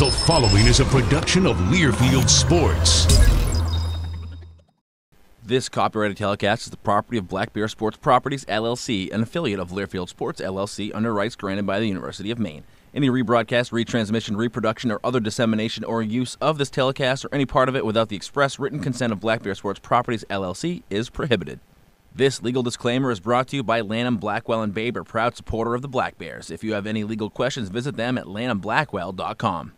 The following is a production of Learfield Sports. This copyrighted telecast is the property of Black Bear Sports Properties, LLC, an affiliate of Learfield Sports, LLC, under rights granted by the University of Maine. Any rebroadcast, retransmission, reproduction, or other dissemination or use of this telecast or any part of it without the express written consent of Black Bear Sports Properties, LLC is prohibited. This legal disclaimer is brought to you by Lanham, Blackwell, and Baber, proud supporter of the Black Bears. If you have any legal questions, visit them at lanhamblackwell.com.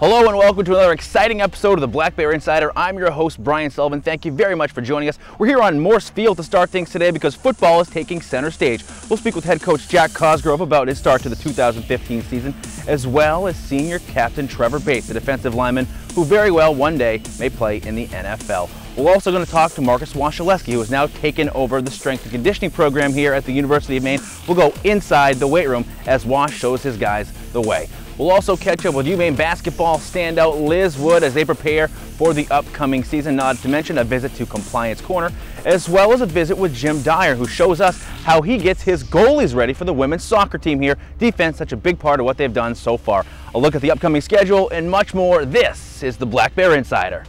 Hello and welcome to another exciting episode of the Black Bear Insider. I'm your host, Brian Sullivan. Thank you very much for joining us. We're here on Morse Field to start things today because football is taking center stage. We'll speak with head coach Jack Cosgrove about his start to the 2015 season, as well as senior captain Trevor Bates, the defensive lineman who very well one day may play in the NFL. We're also going to talk to Marcus Wasilewski, who has now taken over the strength and conditioning program here at the University of Maine. We'll go inside the weight room as Wash shows his guys the way. We'll also catch up with UMaine basketball standout Liz Wood as they prepare for the upcoming season, not to mention a visit to Compliance Corner, as well as a visit with Jim Dyer, who shows us how he gets his goalies ready for the women's soccer team here. Defense, such a big part of what they've done so far. A look at the upcoming schedule and much more. This is the Black Bear Insider.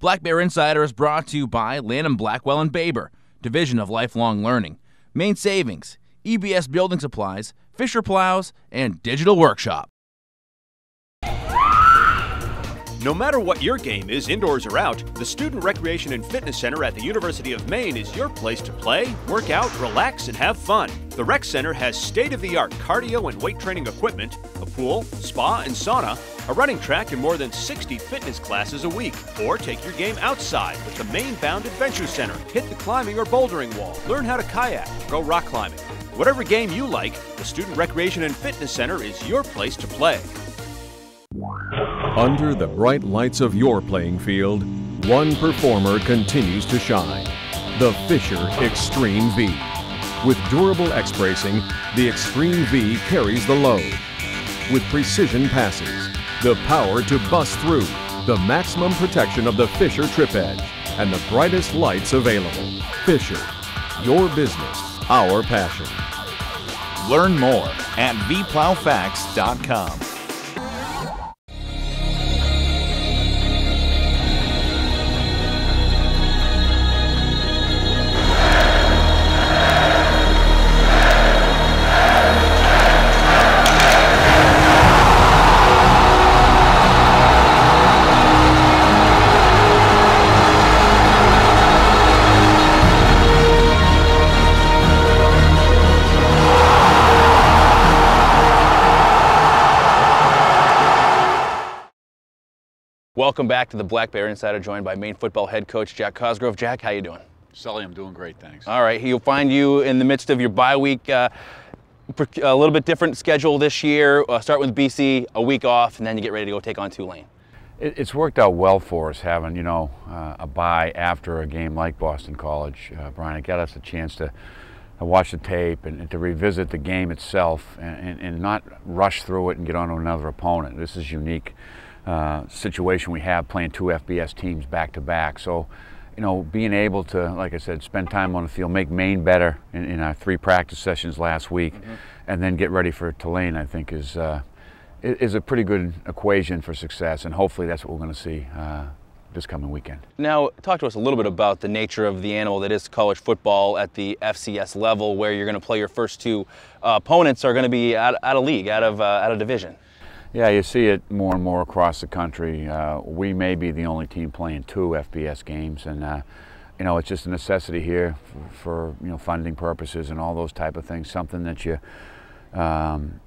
Black Bear Insider is brought to you by Lanham, Blackwell, and Baber, Division of Lifelong Learning, Maine Savings, EBS Building Supplies, Fisher Plows, and Digital Workshop. No matter what your game is, indoors or out, the Student Recreation and Fitness Center at the University of Maine is your place to play, work out, relax, and have fun. The Rec Center has state-of-the-art cardio and weight training equipment, a pool, spa and sauna, a running track, and more than 60 fitness classes a week. Or take your game outside with the Maine-bound Adventure Center. Hit the climbing or bouldering wall, learn how to kayak, go rock climbing. Whatever game you like, the Student Recreation and Fitness Center is your place to play. Under the bright lights of your playing field, one performer continues to shine. The Fisher Extreme V. With durable X bracing, the Extreme V carries the load. With precision passes, the power to bust through, the maximum protection of the Fisher Trip Edge, and the brightest lights available. Fisher, your business, our passion. Learn more at vplowfacts.com. Welcome back to the Black Bear Insider, joined by Maine football head coach Jack Cosgrove. Jack, how you doing? Sully, I'm doing great, thanks. All right, he'll find you in the midst of your bye week. A little bit different schedule this year. Start with BC, a week off, and then you get ready to go take on Tulane. It's worked out well for us having, you know, a bye after a game like Boston College. Brian, it got us a chance to watch the tape and to revisit the game itself and not rush through it and get on to another opponent. This is unique. Situation we have playing two FBS teams back to back. So, you know, being able to, like I said, spend time on the field, make Maine better in our three practice sessions last week, and then get ready for Tulane, I think is a pretty good equation for success, and hopefully that's what we're going to see this coming weekend. Now, talk to us a little bit about the nature of the animal that is college football at the FCS level, where you're going to play your first two opponents are going to be out of league, out of division. Yeah, you see it more and more across the country. We may be the only team playing two FBS games, and you know, it's just a necessity here for you know, funding purposes and all those type of things. Something that you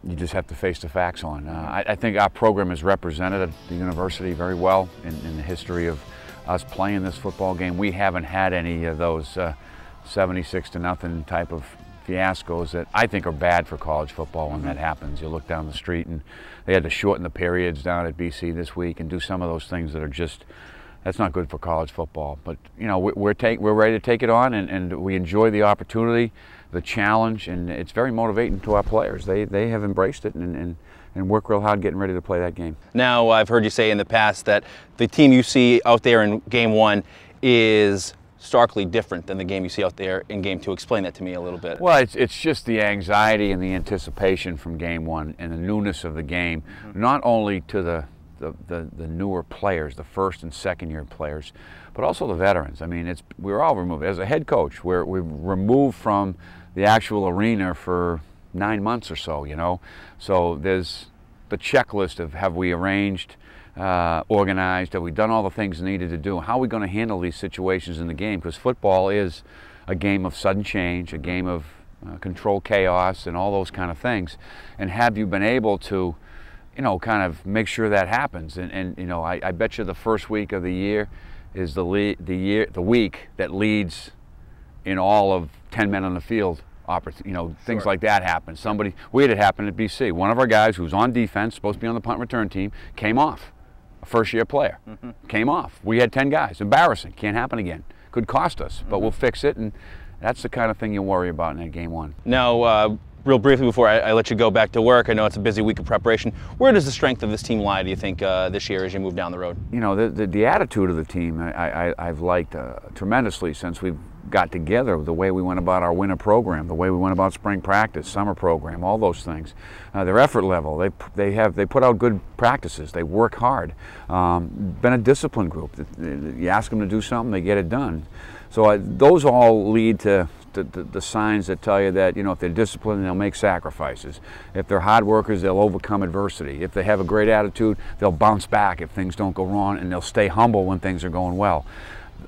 you just have to face the facts on. I think our program is represented at the university very well in the history of us playing this football game. We haven't had any of those 76-0 type of fiascos that I think are bad for college football when that happens. You look down the street and they had to shorten the periods down at BC this week and do some of those things that are just, that's not good for college football. But, you know, we're ready to take it on, and we enjoy the opportunity, the challenge, and it's very motivating to our players. They have embraced it and work real hard getting ready to play that game. Now, I've heard you say in the past that the team you see out there in game one is starkly different than the game you see out there in game two. Explain that to me a little bit. Well, it's just the anxiety and the anticipation from game one and the newness of the game, not only to the newer players, the first and second year players, but also the veterans. I mean, we're all removed. As a head coach, we're removed from the actual arena for 9 months or so, you know. So there's the checklist of, have we arranged, organized, have we done all the things needed to do? How are we going to handle these situations in the game? Because football is a game of sudden change, a game of controlled chaos and all those kind of things. And have you been able to, you know, kind of make sure that happens? And you know, I bet you the first week of the year is the week that leads in all of 10 men on the field. You know, things like that happen. We had it happen at BC. One of our guys who was on defense, supposed to be on the punt return team, came off. A first-year player came off. We had 10 guys. Embarrassing. Can't happen again. Could cost us, but we'll fix it. And that's the kind of thing you worry about in that game one. Now, real briefly before I let you go back to work, I know it's a busy week of preparation. Where does the strength of this team lie, do you think, this year as you move down the road? You know, the attitude of the team I've liked tremendously since we've got together, the way we went about our winter program, the way we went about spring practice, summer program, all those things. Their effort level, they put out good practices, they work hard. Been a disciplined group. You ask them to do something, they get it done. So those all lead to the signs that tell you that, you know, if they're disciplined, they'll make sacrifices. If they're hard workers, they'll overcome adversity. If they have a great attitude, they'll bounce back if things don't go wrong, and they'll stay humble when things are going well.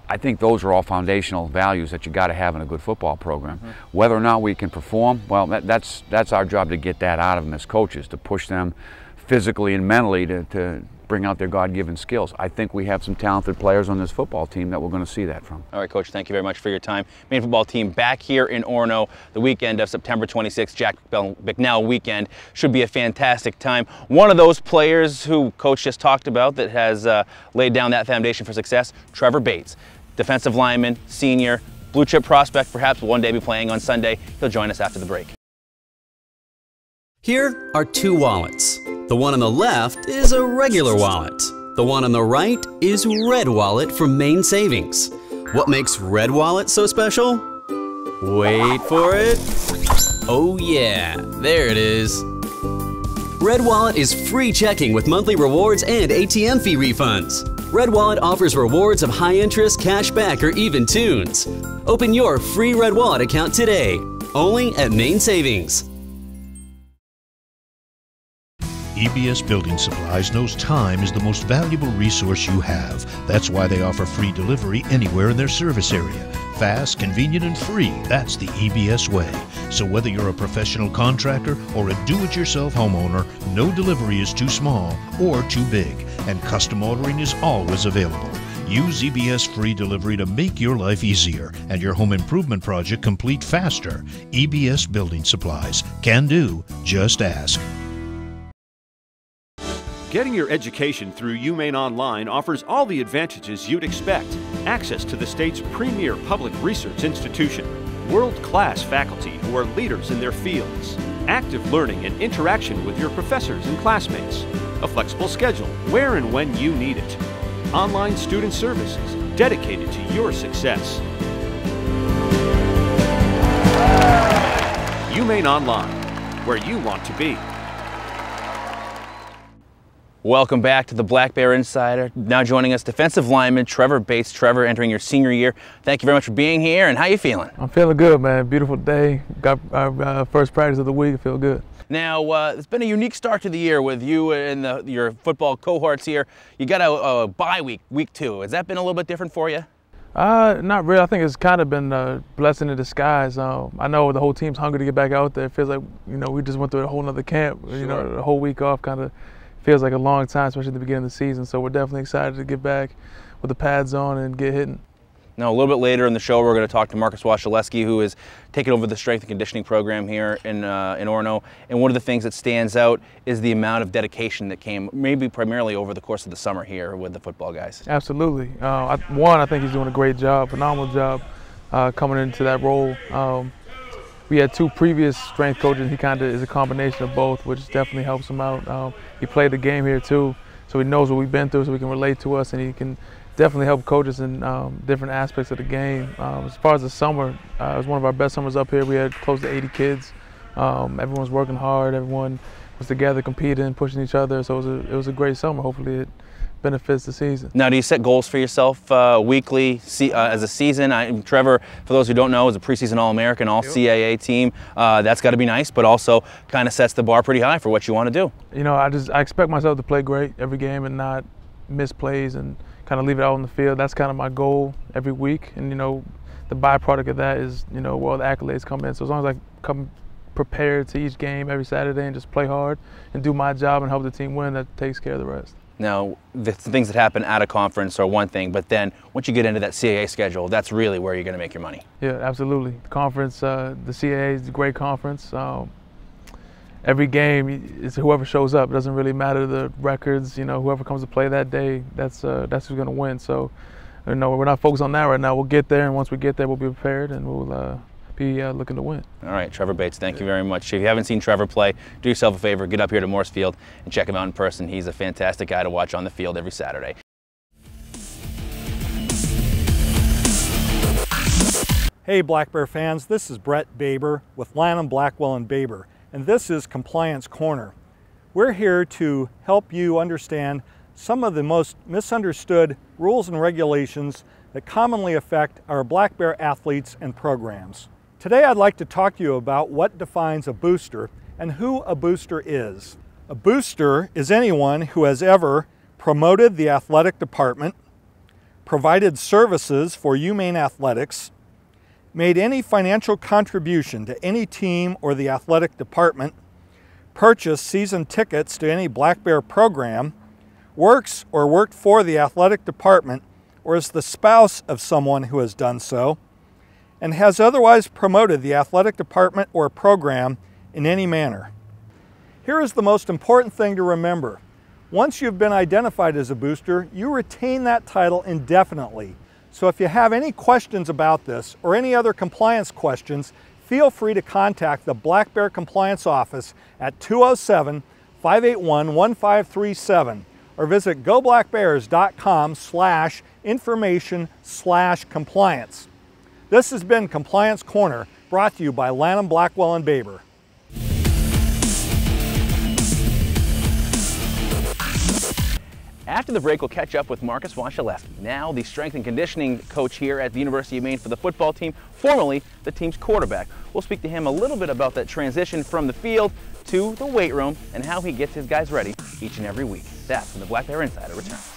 I think those are all foundational values that you got to have in a good football program. Whether or not we can perform, well, that's our job to get that out of them as coaches, to push them physically and mentally to bring out their God-given skills. I think we have some talented players on this football team that we're going to see that from. All right, Coach, thank you very much for your time. Maine football team back here in Orono the weekend of September 26th, Jack McNeil weekend. Should be a fantastic time. One of those players who Coach just talked about that has laid down that foundation for success, Trevor Bates, defensive lineman, senior, blue-chip prospect, perhaps will one day be playing on Sunday. He'll join us after the break. Here are two wallets. The one on the left is a regular wallet. The one on the right is Red Wallet from Maine Savings. What makes Red Wallet so special? Wait for it. Oh yeah, there it is. Red Wallet is free checking with monthly rewards and ATM fee refunds. Red Wallet offers rewards of high interest, cash back, or even tunes. Open your free Red Wallet account today, only at Maine Savings. EBS Building Supplies knows time is the most valuable resource you have. That's why they offer free delivery anywhere in their service area. Fast, convenient, and free. That's the EBS way. So whether you're a professional contractor or a do-it-yourself homeowner, no delivery is too small or too big, and custom ordering is always available. Use EBS free delivery to make your life easier and your home improvement project complete faster. EBS Building Supplies. Can do. Just ask. Getting your education through UMaine Online offers all the advantages you'd expect. Access to the state's premier public research institution, world-class faculty who are leaders in their fields, active learning and interaction with your professors and classmates, a flexible schedule where and when you need it, online student services dedicated to your success. UMaine Online, where you want to be. Welcome back to the Black Bear Insider. Now joining us, defensive lineman Trevor Bates. Trevor, entering your senior year. Thank you very much for being here, and how you feeling? I'm feeling good, man. Beautiful day. Got our first practice of the week. I feel good. Now, it's been a unique start to the year with you and your football cohorts here. You got a bye week, week two. Has that been a little bit different for you? Not really. I think it's kind of been a blessing in disguise. I know the whole team's hungry to get back out there. It feels like, you know, we just went through a whole nother camp, you know, the whole week off kind of. Feels like a long time, especially at the beginning of the season. So we're definitely excited to get back with the pads on and get hitting. Now, a little bit later in the show, we're going to talk to Marcus Wasilewski, who is taking over the strength and conditioning program here in Orono. And one of the things that stands out is the amount of dedication that came, maybe primarily over the course of the summer here with the football guys. Absolutely. I think he's doing a great job, phenomenal job coming into that role. We had two previous strength coaches. He kind of is a combination of both, which definitely helps him out. He played the game here too, so he knows what we've been through, so he can relate to us, and he can definitely help coaches in different aspects of the game. As far as the summer, it was one of our best summers up here. We had close to 80 kids. Everyone's working hard. Everyone was together, competing, pushing each other. So it was a great summer. Hopefully it benefits the season. Now, do you set goals for yourself weekly as a season? Trevor, for those who don't know, is a preseason All-American, All-CAA team. That's got to be nice, but also kind of sets the bar pretty high for what you want to do. You know, I expect myself to play great every game and not miss plays and kind of leave it out on the field. That's kind of my goal every week, and you know, the byproduct of that is, you know, well, the accolades come in. So as long as I come prepared to each game every Saturday and just play hard and do my job and help the team win, that takes care of the rest. Now, the things that happen at a conference are one thing, but then once you get into that CAA schedule, that's really where you're going to make your money. Yeah, absolutely. The conference, the CAA is a great conference. Every game, it's whoever shows up. It doesn't really matter the records. You know, whoever comes to play that day, that's who's going to win. So, you know, we're not focused on that right now. We'll get there, and once we get there, we'll be prepared, and we'll be looking to win. All right, Trevor Bates, thank you very much. If you haven't seen Trevor play, do yourself a favor. Get up here to Morse Field and check him out in person. He's a fantastic guy to watch on the field every Saturday. Hey, Black Bear fans. This is Brett Baber with Lanham, Blackwell, and Baber. And this is Compliance Corner. We're here to help you understand some of the most misunderstood rules and regulations that commonly affect our Black Bear athletes and programs. Today I'd like to talk to you about what defines a booster and who a booster is. A booster is anyone who has ever promoted the athletic department, provided services for UMaine athletics, made any financial contribution to any team or the athletic department, purchased season tickets to any Black Bear program, works or worked for the athletic department, or is the spouse of someone who has done so, and has otherwise promoted the athletic department or program in any manner. Here is the most important thing to remember. Once you've been identified as a booster, you retain that title indefinitely. So if you have any questions about this or any other compliance questions, feel free to contact the Black Bear Compliance Office at 207-581-1537 or visit goblackbears.com/information/compliance. This has been Compliance Corner, brought to you by Lanham, Blackwell, and Baber. After the break, we'll catch up with Marcus Wasilewski, now the strength and conditioning coach here at the University of Maine for the football team, formerly the team's quarterback. We'll speak to him a little bit about that transition from the field to the weight room and how he gets his guys ready each and every week. That's when the Black Bear Insider returns.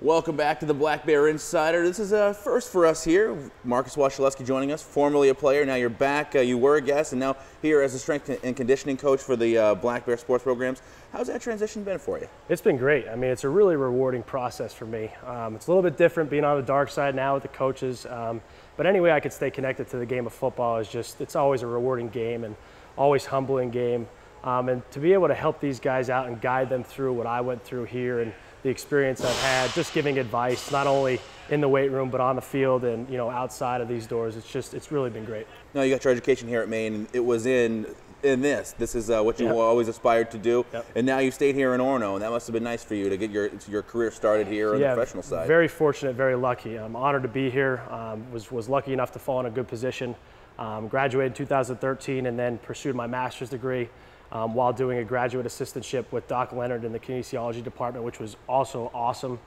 Welcome back to the Black Bear Insider. This is a first for us here. Marcus Wasilewski joining us, formerly a player. Now you're back. You were a guest, and now here as a strength and conditioning coach for the Black Bear sports programs. How's that transition been for you? It's been great. I mean, it's a really rewarding process for me. It's a little bit different being on the dark side now with the coaches, but anyway, I could stay connected to the game of football. It's always a rewarding game and always humbling game, and to be able to help these guys out and guide them through what I went through here and the experience I've had, just giving advice, not only in the weight room, but on the field and, you know, outside of these doors. It's really been great. Now you got your education here at Maine, and it was in this. This is what you always aspired to do. Yep. And now you've stayed here in Orono, and that must have been nice for you to get your career started here on the professional side. Very fortunate, very lucky. I'm honored to be here. Was lucky enough to fall in a good position. Graduated in 2013 and then pursued my master's degree. While doing a graduate assistantship with Doc Leonard in the kinesiology department, which was also awesome.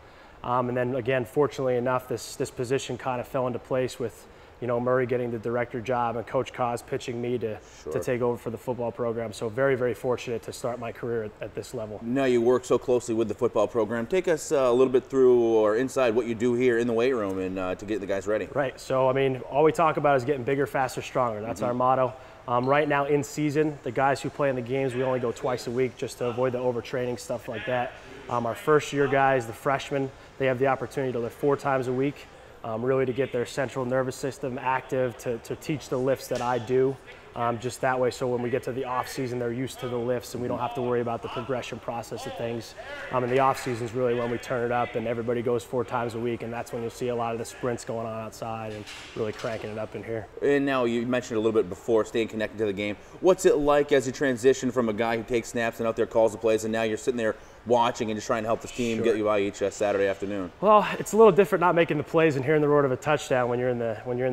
And then again, fortunately enough, this position kind of fell into place with, you know, Murray getting the director job and Coach Kaz pitching me to take over for the football program. So very, very fortunate to start my career at this level. Now you work so closely with the football program. Take us a little bit through or inside what you do here in the weight room and to get the guys ready. Right, so I mean, all we talk about is getting bigger, faster, stronger. That's our motto. Right now in season, the guys who play in the games, we only go twice a week just to avoid the overtraining, stuff like that. Our first year guys, the freshmen, they have the opportunity to lift 4 times a week, really to get their central nervous system active, to teach the lifts that I do, just that way so when we get to the off season, they're used to the lifts and we don't have to worry about the progression process of things. And the off season is really when we turn it up and everybody goes 4 times a week, and that's when you'll see a lot of the sprints going on outside and really cranking it up in here. And now you mentioned a little bit before, staying connected to the game. What's it like as you transition from a guy who takes snaps and out there calls the plays, and now you're sitting there watching and just trying to help the team get you by each Saturday afternoon? Well, it's a little different not making the plays and hearing the roar of a touchdown when you're in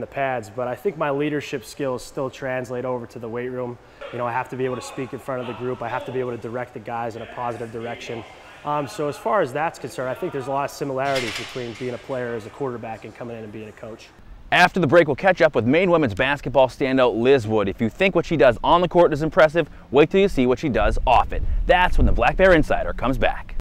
the pads, but I think my leadership skills still translate over to the weight room. You know, I have to be able to speak in front of the group. I have to be able to direct the guys in a positive direction. So as far as that's concerned, I think there's a lot of similarities between being a player as a quarterback and coming in and being a coach. After the break, we'll catch up with Maine women's basketball standout Liz Wood. If you think what she does on the court is impressive, wait till you see what she does off it. That's when the Black Bear Insider comes back.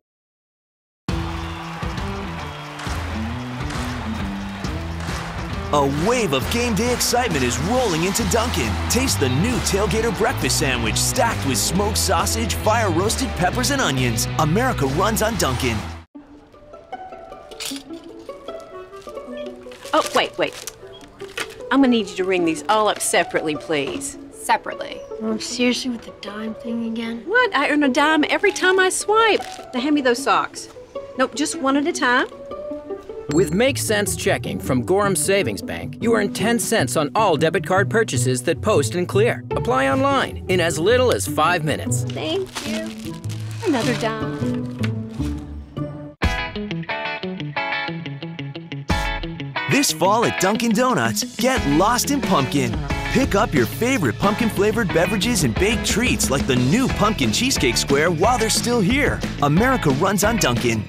A wave of game day excitement is rolling into Dunkin'. Taste the new Tailgater Breakfast Sandwich stacked with smoked sausage, fire-roasted peppers, and onions. America runs on Dunkin'. Oh, wait. I'm gonna need you to ring these all up separately, please. Separately? Mom, seriously with the dime thing again? What? I earn a dime every time I swipe. Now hand me those socks. Nope, just one at a time. With Make Sense Checking from Gorham Savings Bank, you earn 10 cents on all debit card purchases that post and clear. Apply online in as little as 5 minutes. Thank you. Another dime. This fall at Dunkin' Donuts, get lost in pumpkin. Pick up your favorite pumpkin-flavored beverages and baked treats like the new Pumpkin Cheesecake Square while they're still here. America runs on Dunkin'.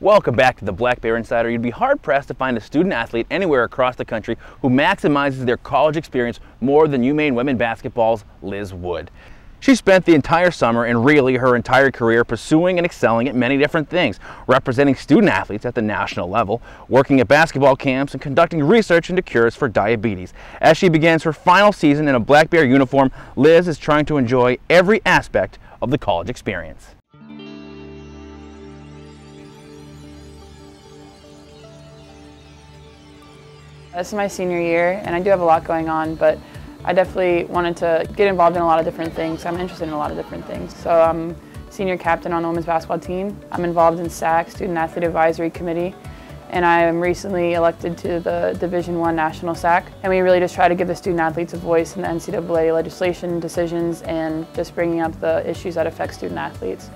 Welcome back to the Black Bear Insider. You'd be hard-pressed to find a student-athlete anywhere across the country who maximizes their college experience more than UMaine women basketball's Liz Wood. She spent the entire summer and really her entire career pursuing and excelling at many different things, representing student athletes at the national level, working at basketball camps, and conducting research into cures for diabetes. As she begins her final season in a Black Bear uniform, Liz is trying to enjoy every aspect of the college experience. This is my senior year, and I do have a lot going on, but I definitely wanted to get involved in a lot of different things. I'm interested in a lot of different things. So I'm senior captain on the women's basketball team. I'm involved in SAC, Student Athlete Advisory Committee, and I am recently elected to the Division I National SAC. And we really just try to give the student athletes a voice in the NCAA legislation, decisions, and just bringing up the issues that affect student athletes.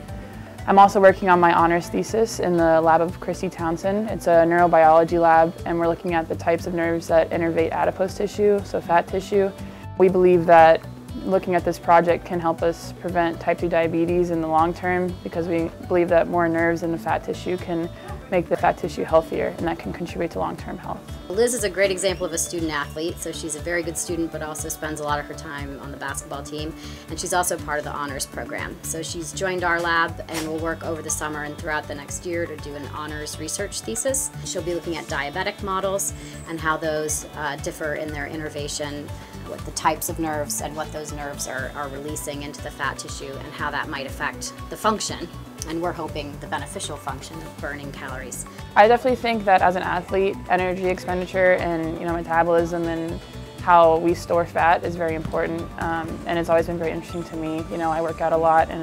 I'm also working on my honors thesis in the lab of Christy Townsend. It's a neurobiology lab, and we're looking at the types of nerves that innervate adipose tissue, so fat tissue. We believe that looking at this project can help us prevent type 2 diabetes in the long term because we believe that more nerves in the fat tissue can make the fat tissue healthier, and that can contribute to long-term health. Liz is a great example of a student athlete, so she's a very good student but also spends a lot of her time on the basketball team, and she's also part of the honors program. So she's joined our lab and will work over the summer and throughout the next year to do an honors research thesis. She'll be looking at diabetic models and how those differ in their innervation with the types of nerves and what those nerves are releasing into the fat tissue and how that might affect the function. And we're hoping the beneficial function of burning calories. I definitely think that as an athlete, energy expenditure and metabolism and how we store fat is very important. And it's always been very interesting to me. I work out a lot, and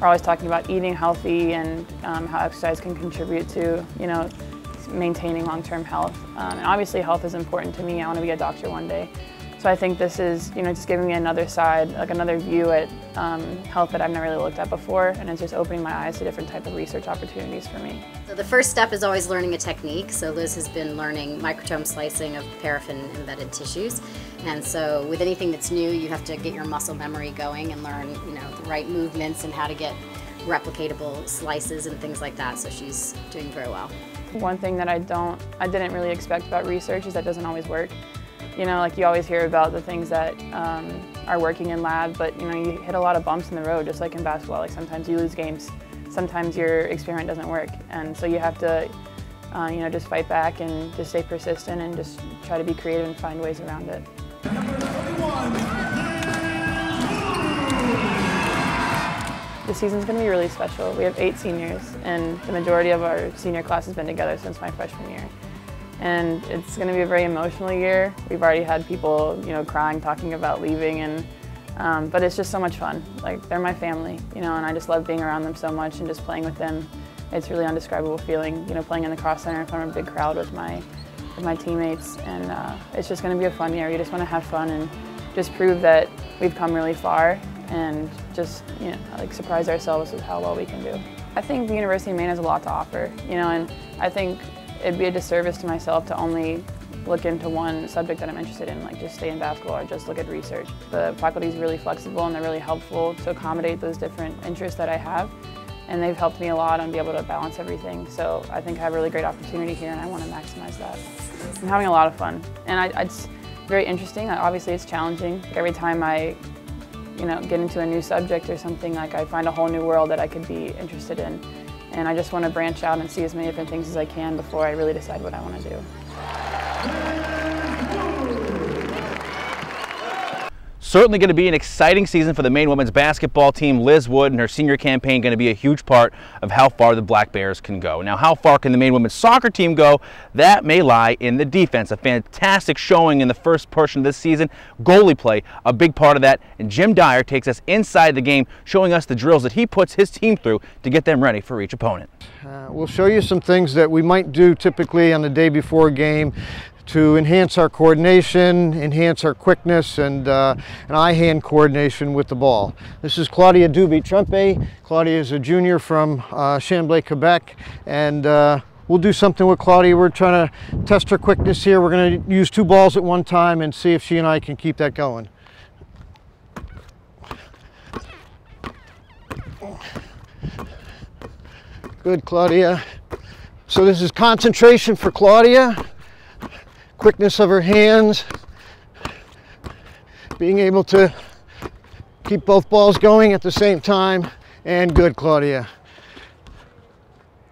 we're always talking about eating healthy and how exercise can contribute to maintaining long-term health. And obviously, health is important to me. I want to be a doctor one day. So I think this is, just giving me another side, like another view at health that I've never really looked at before, and it's just opening my eyes to different type of research opportunities for me. So the first step is always learning a technique. So Liz has been learning microtome slicing of paraffin-embedded tissues, and so with anything that's new, you have to get your muscle memory going and learn, the right movements and how to get replicatable slices and things like that. So she's doing very well. One thing that I didn't really expect about research is that it doesn't always work. Like you always hear about the things that are working in lab, but you hit a lot of bumps in the road, just like in basketball. Like sometimes you lose games, sometimes your experiment doesn't work, and so you have to, just fight back and just stay persistent and just try to be creative and find ways around it. The season's going to be really special. We have 8 seniors, and the majority of our senior class has been together since my freshman year. And it's going to be a very emotional year. We've already had people, crying, talking about leaving, and but it's just so much fun. Like, they're my family, and I just love being around them so much and just playing with them. It's really indescribable feeling, playing in the cross center in front of a big crowd with my teammates, and it's just going to be a fun year. We just want to have fun and just prove that we've come really far, and just like surprise ourselves with how well we can do. I think the University of Maine has a lot to offer, and I think it'd be a disservice to myself to only look into one subject that I'm interested in, like just stay in basketball or just look at research. The faculty is really flexible, and they're really helpful to accommodate those different interests that I have, and they've helped me a lot and be able to balance everything. So I think I have a really great opportunity here, and I want to maximize that. I'm having a lot of fun, and it's very interesting. Obviously, it's challenging. Like every time I get into a new subject or something, like I find a whole new world that I could be interested in. And I just want to branch out and see as many different things as I can before I really decide what I want to do. Certainly going to be an exciting season for the Maine women's basketball team. Liz Wood and her senior campaign going to be a huge part of how far the Black Bears can go. Now, how far can the Maine women's soccer team go? That may lie in the defense. A fantastic showing in the first portion of this season. Goalie play, a big part of that. And Jim Dyer takes us inside the game, showing us the drills that he puts his team through to get them ready for each opponent. We'll show you some things that we might do typically on the day before a game to enhance our coordination, enhance our quickness, and eye-hand coordination with the ball. This is Claudia Duby-Trempe. Claudia is a junior from Chamblay, Quebec, and we'll do something with Claudia. We're trying to test her quickness here. We're going to use 2 balls at one time and see if she and I can keep that going. Good, Claudia. So this is concentration for Claudia. Quickness of her hands, being able to keep both balls going at the same time, and good, Claudia.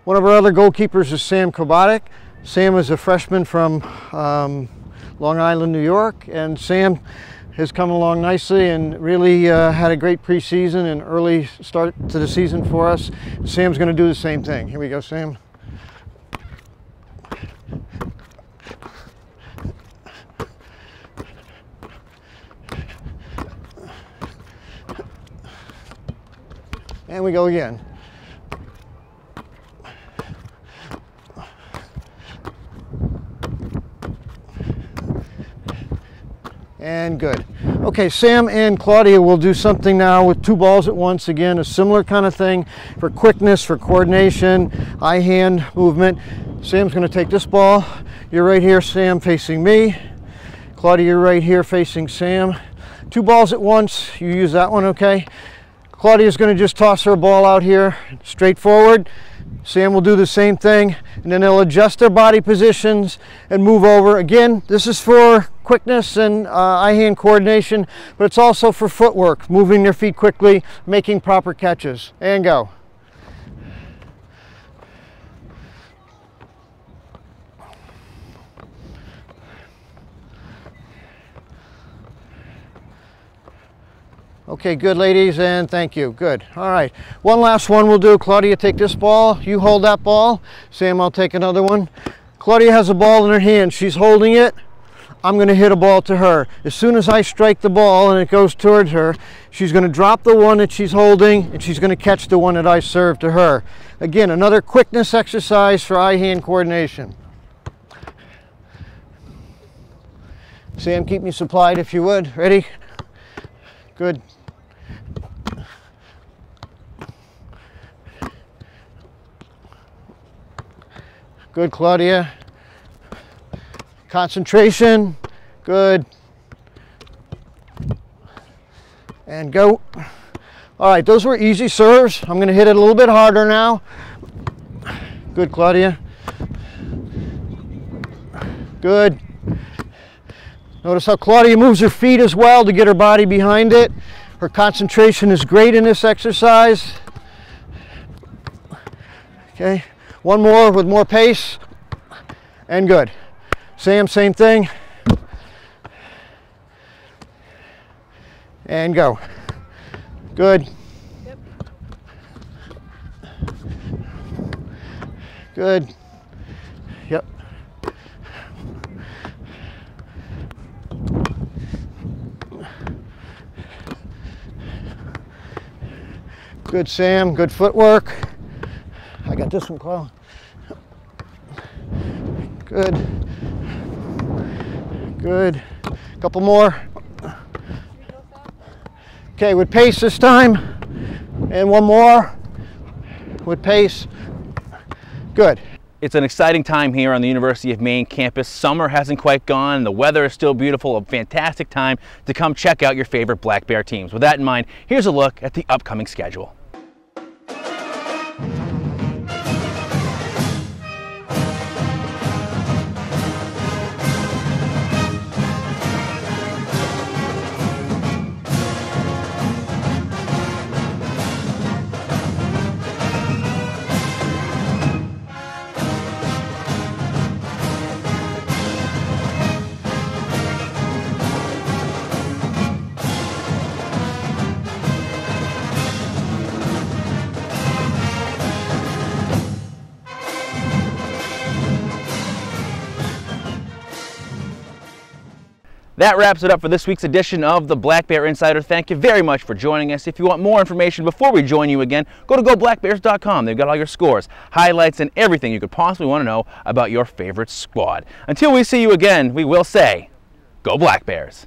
One of our other goalkeepers is Sam Kobotic. Sam is a freshman from Long Island, New York, and Sam has come along nicely and really had a great preseason and early start to the season for us. Sam's going to do the same thing. Here we go, Sam. And we go again. And good. Okay, Sam and Claudia will do something now with 2 balls at once. Again, a similar kind of thing for quickness, for coordination, eye-hand movement. Sam's going to take this ball. You're right here, Sam, facing me. Claudia, you're right here facing Sam. 2 balls at once. You use that one, okay? Claudia's going to just toss her ball out here, straight forward. Sam will do the same thing, and then they'll adjust their body positions and move over. Again, this is for quickness and eye-hand coordination, but it's also for footwork, moving their feet quickly, making proper catches. And go. Okay, good ladies, and thank you, good. All right, one last one we'll do. Claudia, take this ball, you hold that ball. Sam, I'll take another one. Claudia has a ball in her hand, she's holding it. I'm gonna hit a ball to her. As soon as I strike the ball and it goes towards her, she's gonna drop the one that she's holding and she's gonna catch the one that I serve to her. Again, another quickness exercise for eye-hand coordination. Sam, keep me supplied if you would. Ready? Good. Good, Claudia. Concentration. Good. And go. All right, those were easy serves. I'm going to hit it a little bit harder now. Good, Claudia. Good. Notice how Claudia moves her feet as well to get her body behind it. Her concentration is great in this exercise. Okay, one more with more pace. And good. Sam, same thing. And go. Good. Yep. Good. Yep. Good, Sam, good footwork. I got this one, Chloe. Good. Good. Couple more. Okay, with pace this time. And one more with pace. Good. It's an exciting time here on the University of Maine campus. Summer hasn't quite gone, the weather is still beautiful, a fantastic time to come check out your favorite Black Bear teams. With that in mind, here's a look at the upcoming schedule. That wraps it up for this week's edition of the Black Bear Insider. Thank you very much for joining us. If you want more information before we join you again, go to goblackbears.com. They've got all your scores, highlights, and everything you could possibly want to know about your favorite squad. Until we see you again, we will say, Go Black Bears!